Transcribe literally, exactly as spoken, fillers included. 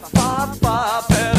ba ba ba ba.